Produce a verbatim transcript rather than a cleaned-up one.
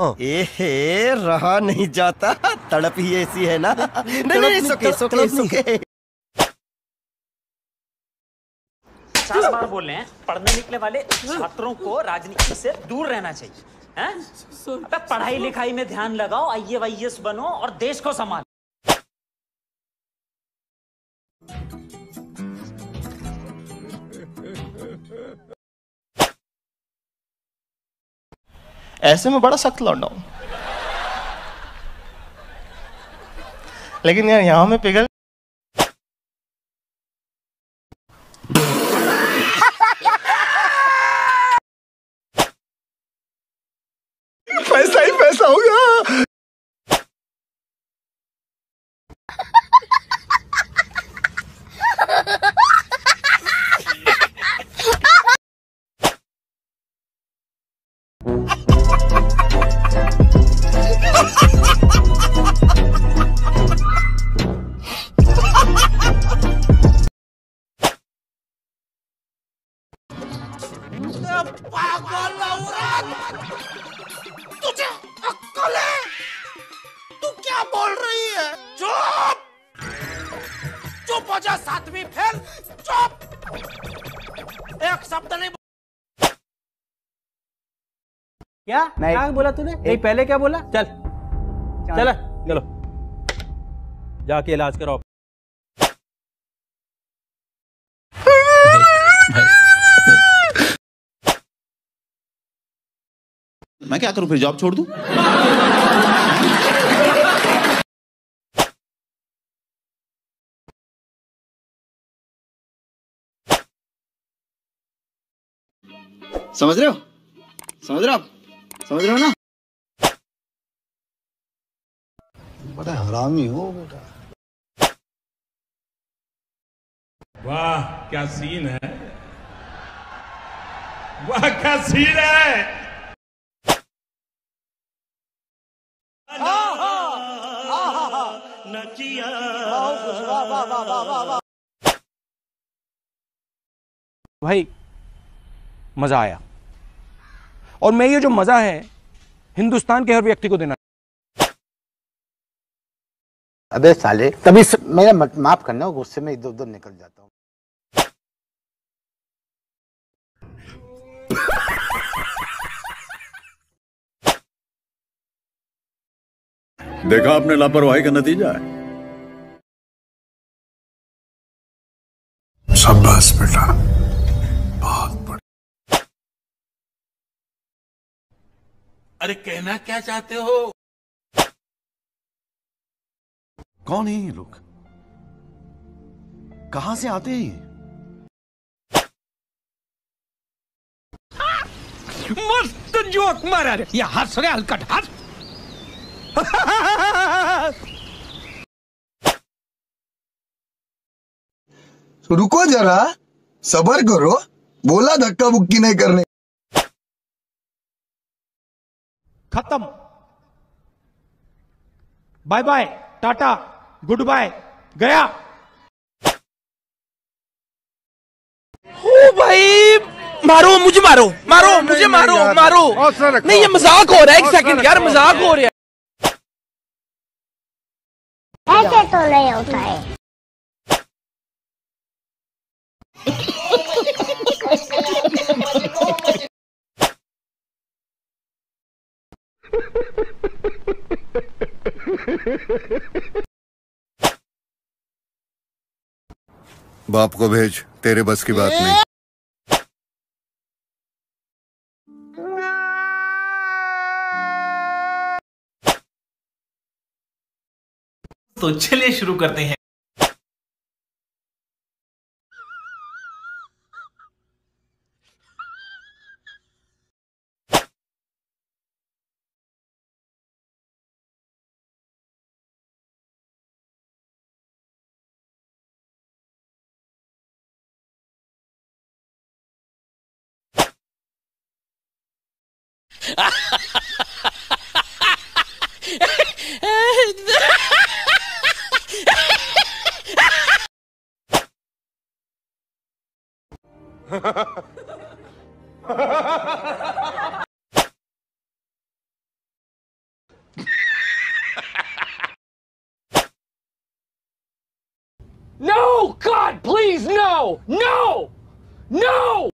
एहे रहा नहीं जाता, तड़प ही ऐसी है ना। नहीं नहीं सोके सोके सोके चार बार बोले हैं पढ़ने निकले वाले छात्रों को राजनीति से दूर रहना चाहिए हैं। अबे पढ़ाई लिखाई में ध्यान लगाओ, आई ए एस बनो और देश को संभालो। ऐसे में बड़ा सख्त लौटा हूं, लेकिन यार यहां में पिघल पैसा ही पैसा होगा। तुझे अक्कल है? तू क्या बोल रही है? चुप चुप हो जा, सातवीं फेल, चुप, एक शब्द नहीं। क्या नहीं क्या बोला तूने? नहीं पहले क्या बोला? चल चल चलो जाके इलाज कराओ। मैं क्या करूं फिर, जॉब छोड़ दूं? समझ रहे हो? समझ रहे हो आप? समझ रहे हो ना? बड़ा हरामी हो बेटा। वाह क्या सीन है, वाह क्या सीन है। भाई मजा आया, और मैं ये जो मजा है हिंदुस्तान के हर व्यक्ति को देना। अबे साले तभी मेरा माफ करना, गुस्से में इधर उधर निकल जाता हूँ। देखा आपने लापरवाही का नतीजा है। शाबाश बेटा, बहुत बढ़िया। अरे कहना क्या चाहते हो? कौन है ये लोग, कहां से आते हैं ये? मस्त जोक मारा रे, ये हंस रहे हलकट हंस। तो रुको जरा, सबर करो, बोला धक्का बुक्की नहीं करने। खत्म, bye bye, tata, good bye, गया। ओ भाई मारो मुझे, मारो मारो मुझे, मारो मारो। नहीं ये मजाक हो रहा है, एक सेकंड यार, मजाक हो रहा है। ऐसे तो नहीं होता है। बाप को भेज, तेरे बस की बात नहीं। तो चलिए शुरू करते हैं। No! No! No!